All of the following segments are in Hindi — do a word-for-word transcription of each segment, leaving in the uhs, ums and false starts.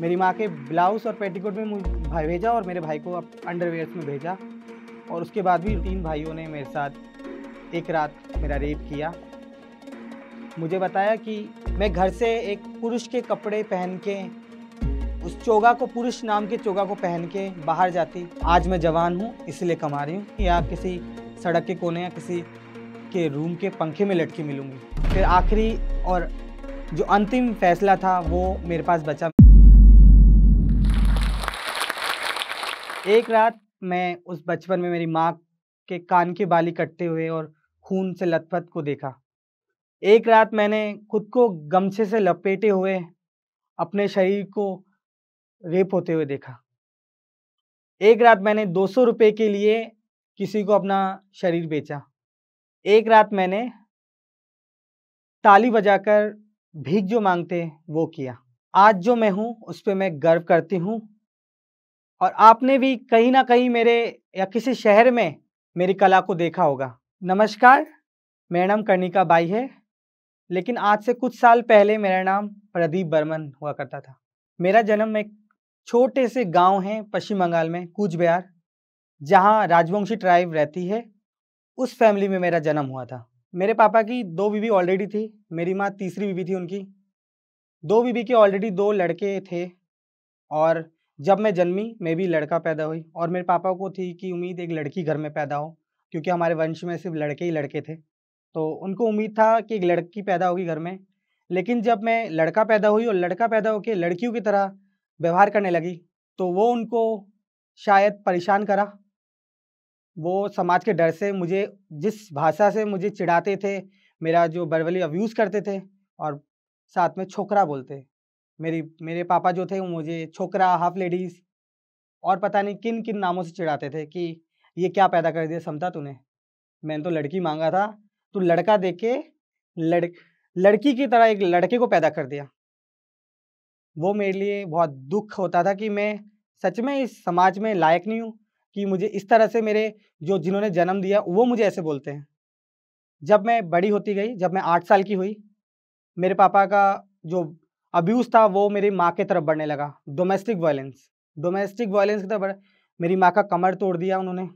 मेरी माँ के ब्लाउज और पेटीकोट में मुझे भेजा और मेरे भाई को अंडरवेयर्स में भेजा। और उसके बाद भी तीन भाइयों ने मेरे साथ एक रात मेरा रेप किया। मुझे बताया कि मैं घर से एक पुरुष के कपड़े पहन के, उस चोगा को, पुरुष नाम के चोगा को पहन के बाहर जाती। आज मैं जवान हूँ इसलिए कमा रही हूँ, या किसी सड़क के कोने या किसी के रूम के पंखे में लटकी मिलूँगी। फिर आखिरी और जो अंतिम फैसला था वो मेरे पास बचा। एक रात मैं उस बचपन में मेरी माँ के कान के बाली कटते हुए और खून से लथपथ को देखा। एक रात मैंने खुद को गमछे से लपेटे हुए अपने शरीर को रेप होते हुए देखा। एक रात मैंने दो सौ रुपये के लिए किसी को अपना शरीर बेचा। एक रात मैंने ताली बजाकर भीख जो मांगते वो किया। आज जो मैं हूँ उस पर मैं गर्व करती हूँ। और आपने भी कहीं ना कहीं मेरे या किसी शहर में मेरी कला को देखा होगा। नमस्कार, मेरा नाम कर्णिका बाई है, लेकिन आज से कुछ साल पहले मेरा नाम प्रदीप बर्मन हुआ करता था। मेरा जन्म एक छोटे से गांव है पश्चिम बंगाल में, कूचबिहार, जहां राजवंशी ट्राइब रहती है। उस फैमिली में मेरा जन्म हुआ था। मेरे पापा की दो बीवी ऑलरेडी थी, मेरी माँ तीसरी बीवी थी उनकी। दो बीवी के ऑलरेडी दो लड़के थे और जब मैं जन्मी मैं भी लड़का पैदा हुई। और मेरे पापा को थी कि उम्मीद एक लड़की घर में पैदा हो, क्योंकि हमारे वंश में सिर्फ लड़के ही लड़के थे, तो उनको उम्मीद था कि एक लड़की पैदा होगी घर में। लेकिन जब मैं लड़का पैदा हुई और लड़का पैदा होकर लड़कियों की तरह व्यवहार करने लगी, तो वो उनको शायद परेशान करा। वो समाज के डर से मुझे, जिस भाषा से मुझे चिढ़ाते थे, मेरा जो वर्बली अब्यूज़ करते थे और साथ में छोकरा बोलते। मेरी मेरे पापा जो थे वो मुझे छोकरा, हाफ लेडीज़ और पता नहीं किन किन नामों से चिढ़ाते थे कि ये क्या पैदा कर दिया समता तूने, मैंने तो लड़की मांगा था, तू लड़का दे के लड़ लड़की की तरह एक लड़के को पैदा कर दिया। वो मेरे लिए बहुत दुख होता था कि मैं सच में इस समाज में लायक नहीं हूँ कि मुझे इस तरह से मेरे जो जिन्होंने जन्म दिया वो मुझे ऐसे बोलते हैं। जब मैं बड़ी होती गई, जब मैं आठ साल की हुई, मेरे पापा का जो अब्यूज़ था वो मेरी माँ के तरफ बढ़ने लगा। डोमेस्टिक वायलेंस, डोमेस्टिक वायलेंस की तरफ। मेरी माँ का कमर तोड़ दिया उन्होंने,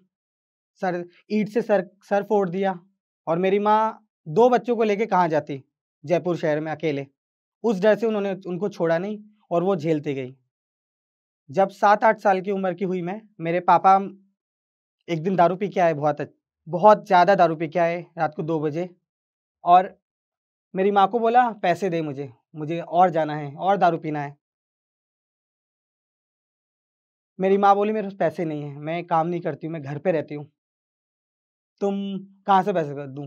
सर ईंट से सर सर फोड़ दिया। और मेरी माँ दो बच्चों को लेके कहाँ जाती, जयपुर शहर में अकेले। उस डर से उन्होंने उनको छोड़ा नहीं और वो झेलती गई। जब सात आठ साल की उम्र की हुई मैं, मेरे पापा एक दिन दारू पी के आए, बहुत बहुत ज़्यादा दारू पी के आए रात को दो बजे। और मेरी माँ को बोला पैसे दे, मुझे मुझे और जाना है और दारू पीना है। मेरी माँ बोली मेरे पास पैसे नहीं है, मैं काम नहीं करती हूँ, मैं घर पे रहती हूँ, तुम कहाँ से पैसे दूँ।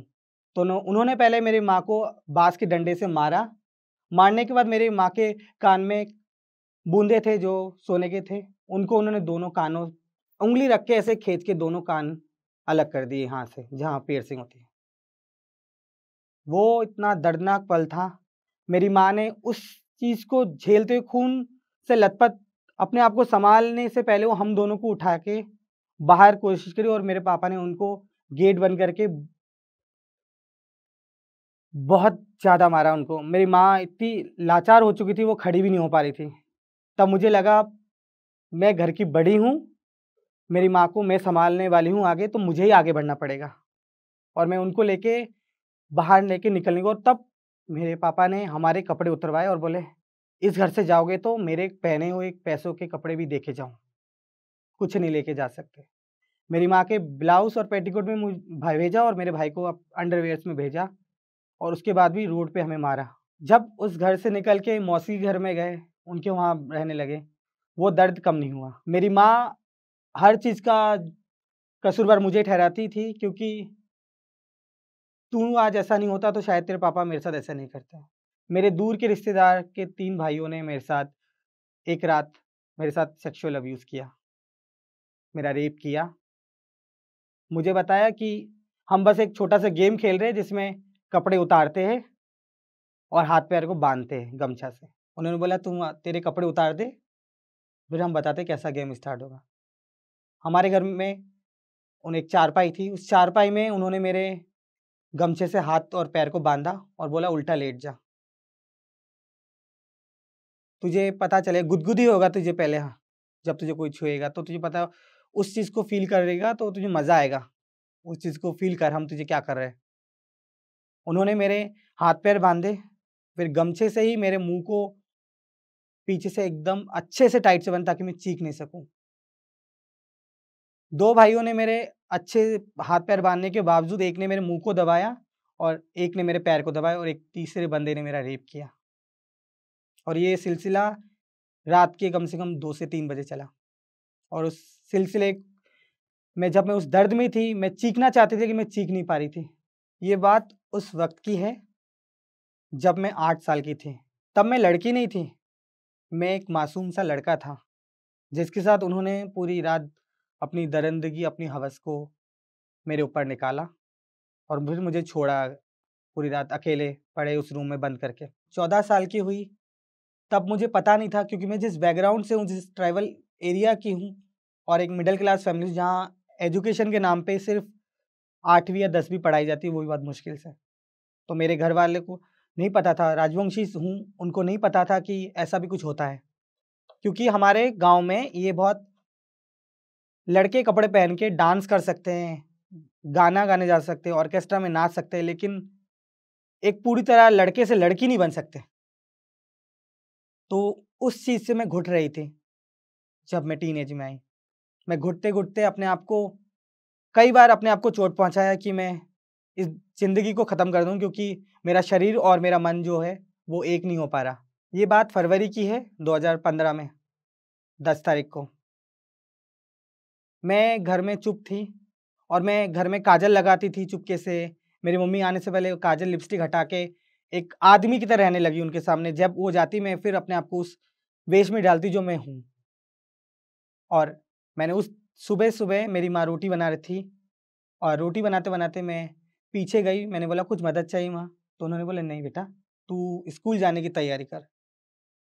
तो उन्होंने पहले मेरी माँ को बाँस के डंडे से मारा। मारने के बाद मेरी माँ के कान में बूंदे थे जो सोने के थे, उनको उन्होंने दोनों कानों उंगली रख के ऐसे खींच के दोनों कान अलग कर दिए यहाँ से, जहाँ पियर्सिंग होती है। वो इतना दर्दनाक पल था। मेरी माँ ने उस चीज़ को झेलते हुए, खून से लथपथ, अपने आप को संभालने से पहले वो हम दोनों को उठा के बाहर कोशिश करी। और मेरे पापा ने उनको गेट बंद करके बहुत ज़्यादा मारा उनको। मेरी माँ इतनी लाचार हो चुकी थी, वो खड़ी भी नहीं हो पा रही थी। तब मुझे लगा मैं घर की बड़ी हूँ, मेरी माँ को मैं संभालने वाली हूँ आगे, तो मुझे ही आगे बढ़ना पड़ेगा। और मैं उनको लेके बाहर लेके निकलने को, और तब मेरे पापा ने हमारे कपड़े उतरवाए और बोले इस घर से जाओगे तो मेरे पहने हुए पैसों के कपड़े भी देके जाओ, कुछ नहीं लेके जा सकते। मेरी माँ के ब्लाउज और पेटीकोट में मुझे भेजा और मेरे भाई को अंडरवेयर्स में भेजा। और उसके बाद भी रोड पे हमें मारा। जब उस घर से निकल के मौसी के घर में गए, उनके वहाँ रहने लगे, वो दर्द कम नहीं हुआ। मेरी माँ हर चीज़ का कसूरवार मुझे ठहराती थी, क्योंकि तू आज ऐसा नहीं होता तो शायद तेरे पापा मेरे साथ ऐसा नहीं करते। मेरे दूर के रिश्तेदार के तीन भाइयों ने मेरे साथ एक रात मेरे साथ सेक्सुअल अब्यूज़ किया, मेरा रेप किया। मुझे बताया कि हम बस एक छोटा सा गेम खेल रहे हैं जिसमें कपड़े उतारते हैं और हाथ पैर को बांधते हैं गमछा से। उन्होंने बोला तुम तेरे कपड़े उतार दे, फिर हम बताते कैसा गेम स्टार्ट होगा। हमारे घर में उन्हें एक चारपाई थी, उस चारपाई में उन्होंने मेरे गमछे से हाथ और पैर को बांधा और बोला उल्टा लेट जा, तुझे पता चले, गुदगुदी होगा तुझे पहले, हाँ, जब तुझे कोई छुएगा तो तुझे पता, उस चीज़ को फील करेगा तो तुझे मज़ा आएगा, उस चीज़ को फील कर हम तुझे क्या कर रहे हैं। उन्होंने मेरे हाथ पैर बांधे, फिर गमछे से ही मेरे मुंह को पीछे से एकदम अच्छे से टाइट से बंद, ताकि मैं चीख नहीं सकूं। दो भाइयों ने मेरे अच्छे हाथ पैर बांधने के बावजूद, एक ने मेरे मुंह को दबाया और एक ने मेरे पैर को दबाया और एक तीसरे बंदे ने मेरा रेप किया। और ये सिलसिला रात के कम से कम दो से तीन बजे चला। और उस सिलसिले में जब मैं उस दर्द में थी, मैं चीखना चाहती थी कि मैं चीख नहीं पा रही थी। ये बात उस वक्त की है जब मैं आठ साल की थी। तब मैं लड़की नहीं थी, मैं एक मासूम सा लड़का था, जिसके साथ उन्होंने पूरी रात अपनी दरिंदगी, अपनी हवस को मेरे ऊपर निकाला और फिर मुझे छोड़ा। पूरी रात अकेले पड़े उस रूम में बंद करके। चौदह साल की हुई तब मुझे पता नहीं था, क्योंकि मैं जिस बैकग्राउंड से हूँ, जिस ट्राइबल एरिया की हूँ और एक मिडिल क्लास फैमिली, जहाँ एजुकेशन के नाम पे सिर्फ आठवीं या दसवीं पढ़ाई जाती है, वो भी बहुत मुश्किल से। तो मेरे घर वाले को नहीं पता था, राजवंशी हूँ, उनको नहीं पता था कि ऐसा भी कुछ होता है। क्योंकि हमारे गांव में ये बहुत, लड़के कपड़े पहन के डांस कर सकते हैं, गाना गाने जा सकते हैं, ऑर्केस्ट्रा में नाच सकते हैं, लेकिन एक पूरी तरह लड़के से लड़की नहीं बन सकते। तो उस चीज़ से मैं घुट रही थी। जब मैं टीन एज में आई, मैं घुटते घुटते अपने आप को, कई बार अपने आप को चोट पहुंचाया कि मैं इस ज़िंदगी को ख़त्म कर दूं, क्योंकि मेरा शरीर और मेरा मन जो है वो एक नहीं हो पा रहा। ये बात फरवरी की है दो हज़ार पंद्रह में, दस तारीख को। मैं घर में चुप थी और मैं घर में काजल लगाती थी चुपके से। मेरी मम्मी आने से पहले काजल लिपस्टिक हटा के एक आदमी की तरह रहने लगी उनके सामने। जब वो जाती, मैं फिर अपने आप को उस वेश में डालती जो मैं हूँ। और मैंने उस सुबह सुबह, मेरी माँ रोटी बना रही थी और रोटी बनाते बनाते मैं पीछे गई। मैंने बोला, कुछ मदद चाहिए माँ? तो उन्होंने बोला, नहीं बेटा, तू स्कूल जाने की तैयारी कर।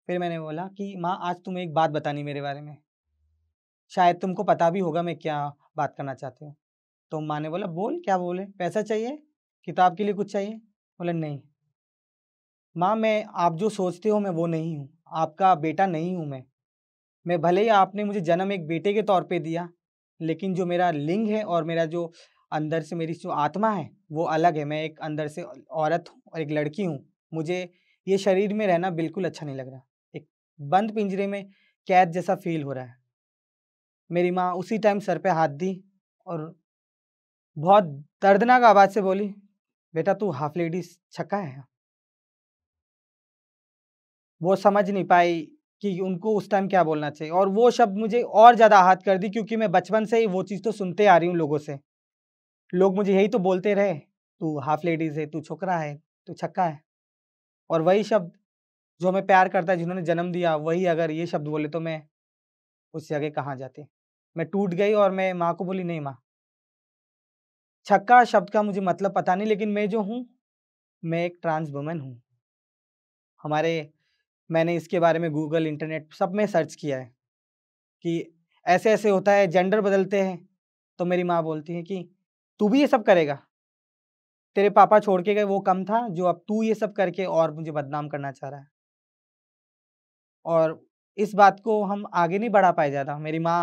फिर मैंने बोला कि माँ, आज तुम्हें एक बात बतानी मेरे बारे में, शायद तुमको पता भी होगा मैं क्या बात करना चाहती हूँ। तो माँ ने बोला, बोल, क्या बोले? पैसा चाहिए? किताब के लिए कुछ चाहिए? बोला, नहीं माँ, मैं आप जो सोचते हो मैं वो नहीं हूँ, आपका बेटा नहीं हूँ मैं। मैं भले ही आपने मुझे जन्म एक बेटे के तौर पे दिया, लेकिन जो मेरा लिंग है और मेरा जो अंदर से मेरी जो आत्मा है वो अलग है। मैं एक अंदर से औरत हूँ और एक लड़की हूँ। मुझे ये शरीर में रहना बिल्कुल अच्छा नहीं लग रहा। एक बंद पिंजरे में कैद जैसा फील हो रहा है। मेरी माँ उसी टाइम सर पे हाथ दी और बहुत दर्दनाक आवाज़ से बोली, बेटा तू हाफ लेडी छक्का है। वो समझ नहीं पाई कि उनको उस टाइम क्या बोलना चाहिए, और वो शब्द मुझे और ज़्यादा आहत कर दी, क्योंकि मैं बचपन से ही वो चीज़ तो सुनते आ रही हूँ लोगों से। लोग मुझे यही तो बोलते रहे, तू हाफ लेडीज़ है, तू छोकरा है, तू छक्का है। और वही शब्द जो मैं प्यार करता है, जिन्होंने जन्म दिया, वही अगर ये शब्द बोले तो मैं उस जगह कहाँ जाती। मैं टूट गई और मैं माँ को बोली, नहीं माँ, छक्का शब्द का मुझे मतलब पता नहीं, लेकिन मैं जो हूँ, मैं एक ट्रांस वुमन हूँ। हमारे मैंने इसके बारे में गूगल, इंटरनेट सब में सर्च किया है कि ऐसे ऐसे होता है, जेंडर बदलते हैं। तो मेरी माँ बोलती है कि तू भी ये सब करेगा? तेरे पापा छोड़ के गए वो कम था, जो अब तू ये सब करके और मुझे बदनाम करना चाह रहा है। और इस बात को हम आगे नहीं बढ़ा पाए ज़्यादा। मेरी माँ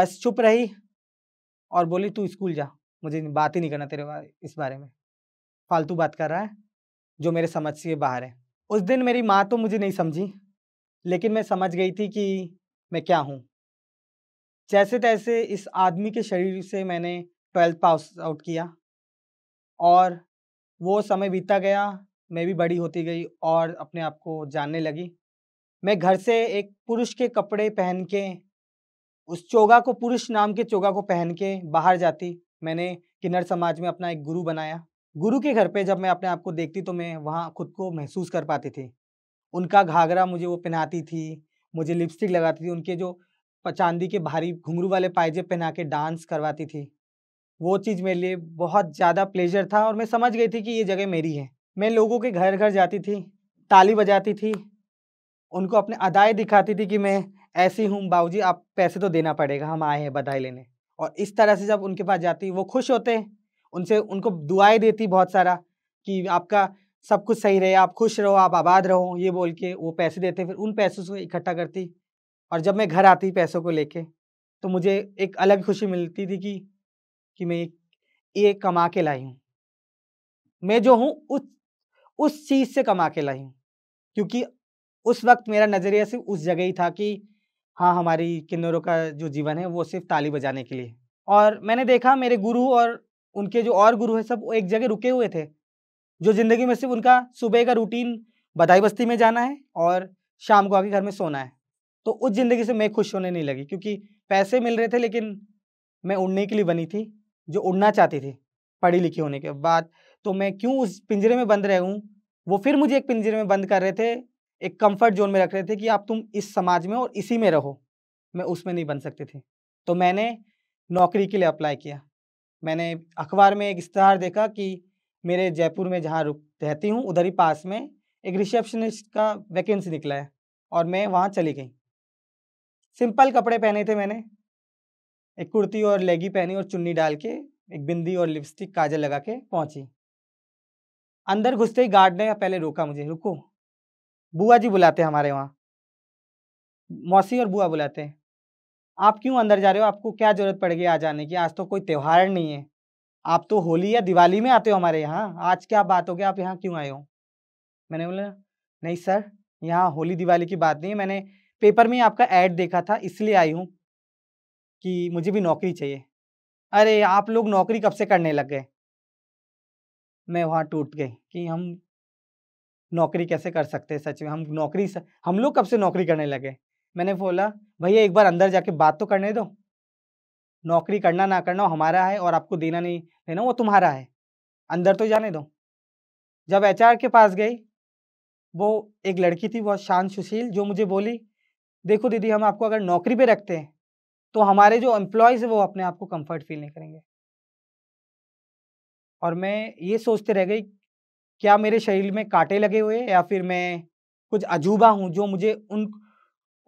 बस चुप रही और बोली, तू स्कूल जा, मुझे बात ही नहीं करना तेरे बारे इस बारे में, फालतू बात कर रहा है जो मेरे समझ से बाहर है। उस दिन मेरी माँ तो मुझे नहीं समझी, लेकिन मैं समझ गई थी कि मैं क्या हूँ। जैसे तैसे इस आदमी के शरीर से मैंने ट्वेल्थ पास आउट किया और वो समय बीता गया। मैं भी बड़ी होती गई और अपने आप को जानने लगी। मैं घर से एक पुरुष के कपड़े पहन के, उस चोगा को, पुरुष नाम के चोगा को पहन के बाहर जाती। मैंने किन्नर समाज में अपना एक गुरु बनाया। गुरु के घर पे जब मैं अपने आप को देखती तो मैं वहाँ खुद को महसूस कर पाती थी। उनका घाघरा मुझे वो पहनाती थी, मुझे लिपस्टिक लगाती थी, उनके जो चांदी के भारी घुंघरू वाले पायजे पहना के डांस करवाती थी। वो चीज़ मेरे लिए बहुत ज़्यादा प्लेजर था और मैं समझ गई थी कि ये जगह मेरी है। मैं लोगों के घर घर जाती थी, ताली बजाती थी, उनको अपने अदाएँ दिखाती थी कि मैं ऐसी हूँ, बाबूजी आप पैसे तो देना पड़ेगा, हम आए हैं बधाई लेने। और इस तरह से जब उनके पास जाती, वो खुश होते, उनसे उनको दुआएं देती बहुत सारा कि आपका सब कुछ सही रहे, आप खुश रहो, आप आबाद रहो, ये बोल के वो पैसे देते। फिर उन पैसों से इकट्ठा करती और जब मैं घर आती पैसों को लेके तो मुझे एक अलग खुशी मिलती थी कि कि मैं ये कमा के लाई हूँ, मैं जो हूँ उस उस चीज़ से कमा के लाई हूँ। क्योंकि उस वक्त मेरा नज़रिया सिर्फ उस जगह ही था कि हाँ हमारी किन्नरों का जो जीवन है वो सिर्फ ताली बजाने के लिए। और मैंने देखा मेरे गुरु और उनके जो और गुरु हैं सब एक जगह रुके हुए थे, जो ज़िंदगी में सिर्फ उनका सुबह का रूटीन बधाई बस्ती में जाना है और शाम को आके घर में सोना है। तो उस ज़िंदगी से मैं खुश होने नहीं लगी, क्योंकि पैसे मिल रहे थे लेकिन मैं उड़ने के लिए बनी थी, जो उड़ना चाहती थी पढ़ी लिखी होने के बाद। तो मैं क्यों उस पिंजरे में बंद रह हूँ। वो फिर मुझे एक पिंजरे में बंद कर रहे थे, एक कंफर्ट जोन में रख रहे थे कि आप तुम इस समाज में और इसी में रहो, मैं उसमें नहीं बन सकती थी। तो मैंने नौकरी के लिए अप्लाई किया। मैंने अखबार में एक इश्तहार देखा कि मेरे जयपुर में जहाँ रुक रहती हूँ उधर ही पास में एक रिसेप्शनिस्ट का वैकेंसी निकला है और मैं वहाँ चली गई। सिंपल कपड़े पहने थे मैंने, एक कुर्ती और लेगी पहनी और चुन्नी डाल के एक बिंदी और लिपस्टिक काजल लगा के पहुँची। अंदर घुसते ही गार्ड ने पहले रोका मुझे, रुको, बुआ जी बुलाते हैं हमारे वहाँ, मौसी और बुआ बुलाते हैं, आप क्यों अंदर जा रहे हो, आपको क्या ज़रूरत पड़ गई आ जाने की, आज तो कोई त्यौहार नहीं है, आप तो होली या दिवाली में आते हो हमारे यहाँ, आज क्या बात हो गई, आप यहाँ क्यों आए हो। मैंने बोला नहीं सर, यहाँ होली दिवाली की बात नहीं है, मैंने पेपर में आपका ऐड देखा था इसलिए आई हूँ कि मुझे भी नौकरी चाहिए। अरे आप लोग नौकरी कब से करने लग गए। मैं वहाँ टूट गई कि हम नौकरी कैसे कर सकते हैं, सच में हम नौकरी स... हम लोग कब से नौकरी करने लगे। मैंने बोला भैया एक बार अंदर जाके बात तो करने दो, नौकरी करना ना करना हमारा है और आपको देना नहीं देना वो तुम्हारा है, अंदर तो जाने दो। जब एचआर के पास गई, वो एक लड़की थी बहुत शांत सुशील, जो मुझे बोली देखो दीदी हम आपको अगर नौकरी पे रखते हैं तो हमारे जो एम्प्लॉयज़ हैं वो अपने आप को कम्फर्ट फील नहीं करेंगे। और मैं ये सोचते रह गई क्या मेरे शरीर में कांटे लगे हुए या फिर मैं कुछ अजूबा हूँ जो मुझे उन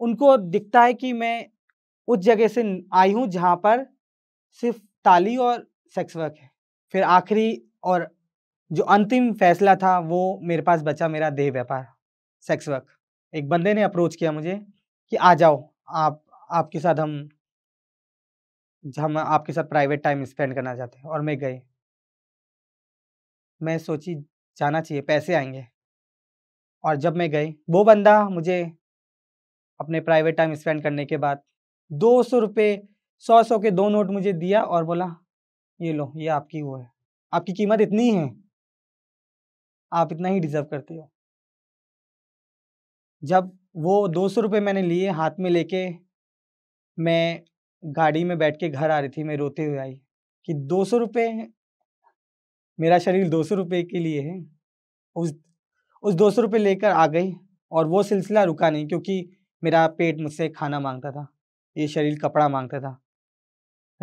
उनको दिखता है कि मैं उस जगह से आई हूँ जहाँ पर सिर्फ ताली और सेक्स वर्क है। फिर आखिरी और जो अंतिम फैसला था वो मेरे पास बचा मेरा देह व्यापार सेक्स वर्क। एक बंदे ने अप्रोच किया मुझे कि आ जाओ आप आपके साथ हम हम आपके साथ प्राइवेट टाइम स्पेंड करना चाहते हैं, और मैं गई। मैं सोची जाना चाहिए पैसे आएंगे, और जब मैं गई वो बंदा मुझे अपने प्राइवेट टाइम स्पेंड करने के बाद दो सौ रुपये सौ सौ के दो नोट मुझे दिया और बोला ये लो, ये आपकी वो है, आपकी कीमत इतनी है, आप इतना ही डिजर्व करते हो। जब वो दो सौ रुपये मैंने लिए हाथ में लेके मैं गाड़ी में बैठ के घर आ रही थी, मैं रोते हुए आई कि दो सौ रुपये मेरा शरीर दो सौ रुपये के लिए है। उस उस दो सौ रुपये लेकर आ गई और वो सिलसिला रुका नहीं, क्योंकि मेरा पेट मुझसे खाना मांगता था, ये शरीर कपड़ा मांगता था,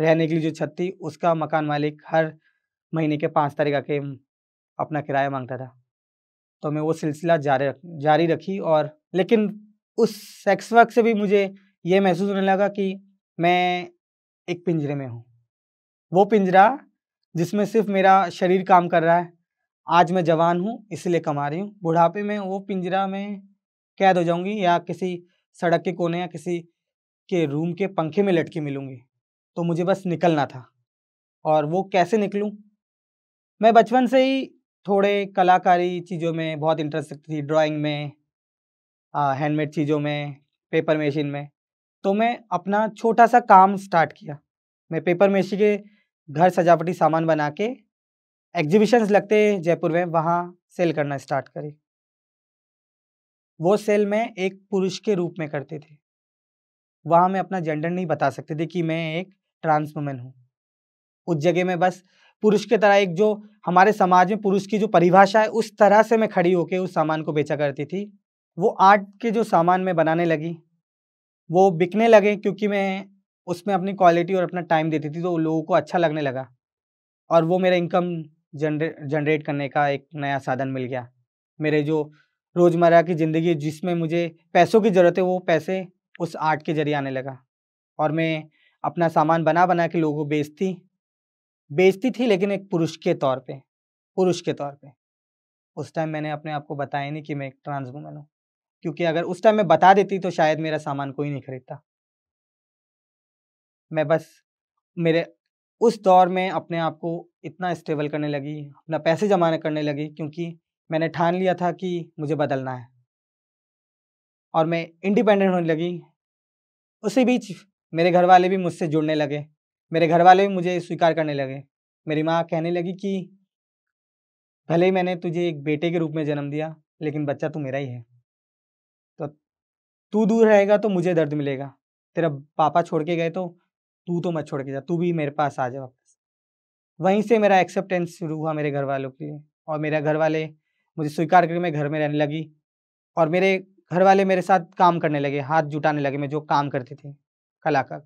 रहने के लिए जो छत थी उसका मकान मालिक हर महीने के पाँच तारीख आके अपना किराया मांगता था। तो मैं वो सिलसिला जारी जारी रखी। और लेकिन उस सेक्स वर्क से भी मुझे ये महसूस होने लगा कि मैं एक पिंजरे में हूँ, वो पिंजरा जिसमें सिर्फ मेरा शरीर काम कर रहा है। आज मैं जवान हूँ इसलिए कमा रही हूँ, बुढ़ापे में वो पिंजरा में कैद हो जाऊँगी या किसी सड़क के कोने या किसी के रूम के पंखे में लटकी मिलूँगी। तो मुझे बस निकलना था, और वो कैसे निकलूँ। मैं बचपन से ही थोड़े कलाकारी चीज़ों में बहुत इंटरेस्ट थी, ड्राइंग में, हैंडमेड चीज़ों में, पेपर मेशिंग में। तो मैं अपना छोटा सा काम स्टार्ट किया, मैं पेपर मेशी के घर सजावटी सामान बना के एग्जीबिशंस लगते जयपुर में वहाँ सेल करना स्टार्ट करी। वो सेल मैं एक पुरुष के रूप में करती थी, वहाँ मैं अपना जेंडर नहीं बता सकती थी कि मैं एक ट्रांस वुमेन हूँ। उस जगह में बस पुरुष के तरह एक जो हमारे समाज में पुरुष की जो परिभाषा है उस तरह से मैं खड़ी होके उस सामान को बेचा करती थी। वो आर्ट के जो सामान मैं बनाने लगी वो बिकने लगे, क्योंकि मैं उसमें अपनी क्वालिटी और अपना टाइम देती थी तो लोगों को अच्छा लगने लगा, और वो मेरा इनकम जनरे जनरेट करने का एक नया साधन मिल गया। मेरे जो रोज़मर्रा की ज़िंदगी जिसमें मुझे पैसों की ज़रूरत है वो पैसे उस आर्ट के ज़रिए आने लगा, और मैं अपना सामान बना बना के लोगों को बेचती बेचती थी, लेकिन एक पुरुष के तौर पे पुरुष के तौर पे उस टाइम मैंने अपने आप को बताया नहीं कि मैं एक ट्रांस वूमेन हूँ, क्योंकि अगर उस टाइम मैं बता देती तो शायद मेरा सामान कोई नहीं खरीदता। मैं बस मेरे उस दौर में अपने आप को इतना स्टेबल करने लगी, अपना पैसे जमा करने लगी, क्योंकि मैंने ठान लिया था कि मुझे बदलना है और मैं इंडिपेंडेंट होने लगी। उसी बीच मेरे घर वाले भी मुझसे जुड़ने लगे, मेरे घर वाले भी मुझे स्वीकार करने लगे। मेरी माँ कहने लगी कि भले ही मैंने तुझे एक बेटे के रूप में जन्म दिया, लेकिन बच्चा तो मेरा ही है, तो तू दूर रहेगा तो मुझे दर्द मिलेगा, तेरा पापा छोड़ के गए तो तू तो मत छोड़ के जा, तू भी मेरे पास आ जा वापस। वहीं से मेरा एक्सेप्टेंस शुरू हुआ मेरे घर वालों के लिए, और मेरे घर वाले मुझे स्वीकार करके मैं घर में रहने लगी, और मेरे घर वाले मेरे साथ काम करने लगे, हाथ जुटाने लगे मैं जो काम करती थी कला का।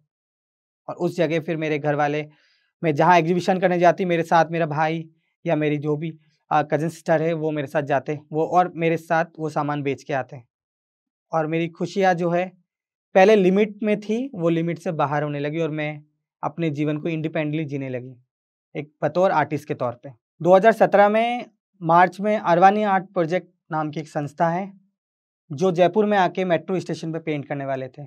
और उस जगह फिर मेरे घर वाले, मैं जहाँ एग्जीबिशन करने जाती मेरे साथ मेरा भाई या मेरी जो भी कज़न सिस्टर है वो मेरे साथ जाते, वो और मेरे साथ वो सामान बेच के आते। और मेरी खुशियाँ जो है पहले लिमिट में थी, वो लिमिट से बाहर होने लगी और मैं अपने जीवन को इंडिपेंडेंटली जीने लगी एक बतौर आर्टिस्ट के तौर पर। दो हज़ार सत्रह में मार्च में अरवानी आर्ट प्रोजेक्ट नाम की एक संस्था है जो जयपुर में आके मेट्रो स्टेशन पे पेंट करने वाले थे।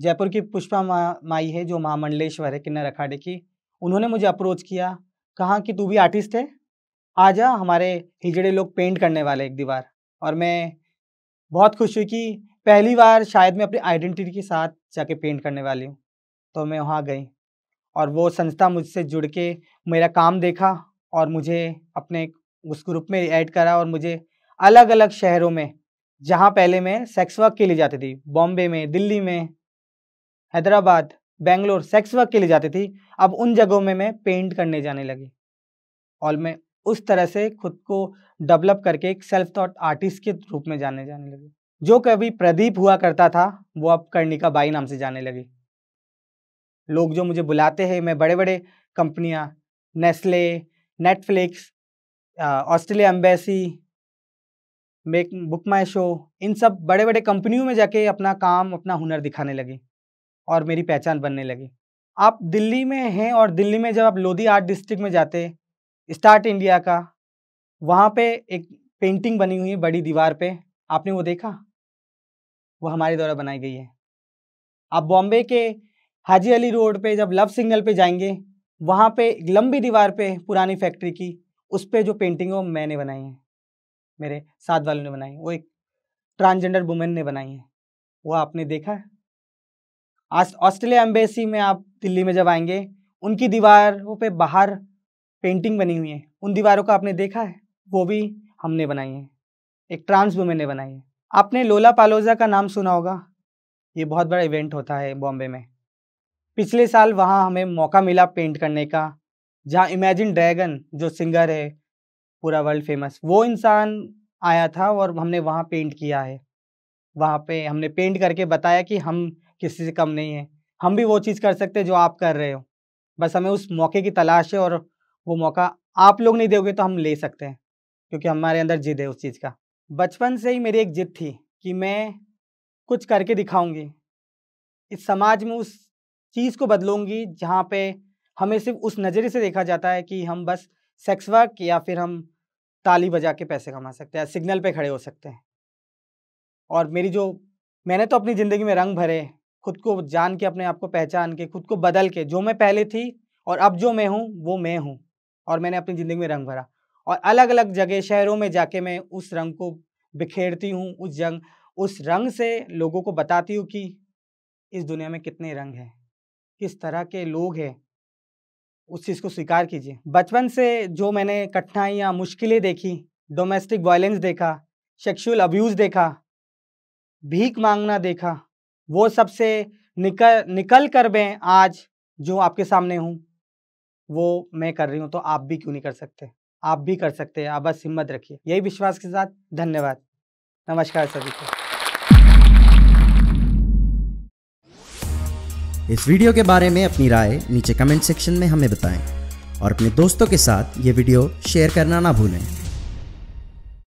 जयपुर की पुष्पा मा, माई है जो महामंडलेश्वर है किन्नरखाड़े की, उन्होंने मुझे अप्रोच किया, कहा कि तू भी आर्टिस्ट है, आजा हमारे हिजड़े लोग पेंट करने वाले एक दीवार। और मैं बहुत खुश हुई कि पहली बार शायद मैं अपनी आइडेंटिटी के साथ जाके पेंट करने वाली हूँ। तो मैं वहाँ गई और वो संस्था मुझसे जुड़ के मेरा काम देखा और मुझे अपने उस ग्रुप में ऐड करा और मुझे अलग अलग शहरों में, जहाँ पहले मैं सेक्स वर्क के लिए जाती थी, बॉम्बे में, दिल्ली में, हैदराबाद, बेंगलोर सेक्स वर्क के लिए जाती थी, अब उन जगहों में मैं पेंट करने जाने लगी। और मैं उस तरह से खुद को डेवलप करके एक सेल्फ थॉट आर्टिस्ट के रूप में जाने जाने लगी। जो कभी प्रदीप हुआ करता था वो अब कर्णिका बाई नाम से जाने लगी। लोग जो मुझे बुलाते हैं, मैं बड़े बड़े कंपनियाँ, Nestle, Netflix, Australian embassy, make book माई शो, इन सब बड़े बड़े कंपनियों में जाके अपना काम, अपना हुनर दिखाने लगी और मेरी पहचान बनने लगी। आप दिल्ली में हैं और दिल्ली में जब आप लोधी आर्ट डिस्ट्रिक्ट में जाते, स्टार्ट इंडिया का, वहाँ पे एक पेंटिंग बनी हुई है बड़ी दीवार पे, आपने वो देखा, वो हमारे द्वारा बनाई गई है। आप बॉम्बे के हाजी अली रोड पे जब लव सिग्नल पे जाएंगे, वहाँ पे लंबी दीवार पे पुरानी फैक्ट्री की, उस पर पे जो पेंटिंग वो मैंने बनाई है, मेरे साथ वालों ने बनाई, वो एक ट्रांसजेंडर वुमेन ने बनाई है, वो आपने देखा है। आज ऑस्ट्रेलिया एम्बेसी में आप दिल्ली में जब आएंगे, उनकी दीवारों पे बाहर पेंटिंग बनी हुई है, उन दीवारों का आपने देखा है, वो भी हमने बनाई है, एक ट्रांस वुमेन ने बनाई है। आपने लोलापालोजा का नाम सुना होगा, ये बहुत बड़ा इवेंट होता है बॉम्बे में। पिछले साल वहाँ हमें मौका मिला पेंट करने का, जहाँ इमेजिन ड्रैगन जो सिंगर है पूरा वर्ल्ड फेमस, वो इंसान आया था और हमने वहाँ पेंट किया है। वहाँ पे हमने पेंट करके बताया कि हम किसी से कम नहीं है, हम भी वो चीज़ कर सकते हैं जो आप कर रहे हो, बस हमें उस मौके की तलाश है और वो मौका आप लोग नहीं दोगे तो हम ले सकते हैं, क्योंकि हमारे अंदर जिद है उस चीज़ का। बचपन से ही मेरी एक जिद थी कि मैं कुछ करके दिखाऊंगी, इस समाज में उस चीज़ को बदलूँगी जहाँ पर हमें सिर्फ उस नज़रिए से देखा जाता है कि हम बस सेक्स वर्क या फिर हम ताली बजा के पैसे कमा सकते हैं, सिग्नल पे खड़े हो सकते हैं। और मेरी जो, मैंने तो अपनी ज़िंदगी में रंग भरे, खुद को जान के, अपने आप को पहचान के, खुद को बदल के, जो मैं पहले थी और अब जो मैं हूँ वो मैं हूँ, और मैंने अपनी ज़िंदगी में रंग भरा और अलग अलग जगह शहरों में जाके मैं उस रंग को बिखेरती हूँ, उस जंग उस रंग से लोगों को बताती हूँ कि इस दुनिया में कितने रंग हैं, किस तरह के लोग हैं, उस चीज़ को स्वीकार कीजिए। बचपन से जो मैंने कठिनाइयाँ, मुश्किलें देखी, डोमेस्टिक वायलेंस देखा, सेक्सुअल अब्यूज़ देखा, भीख मांगना देखा, वो सब से निकल निकल कर मैं आज जो आपके सामने हूँ वो मैं कर रही हूँ, तो आप भी क्यों नहीं कर सकते, आप भी कर सकते हैं, आप बस हिम्मत रखिए। यही विश्वास के साथ धन्यवाद, नमस्कार सभी को। इस वीडियो के बारे में अपनी राय नीचे कमेंट सेक्शन में हमें बताएं और अपने दोस्तों के साथ ये वीडियो शेयर करना ना भूलें।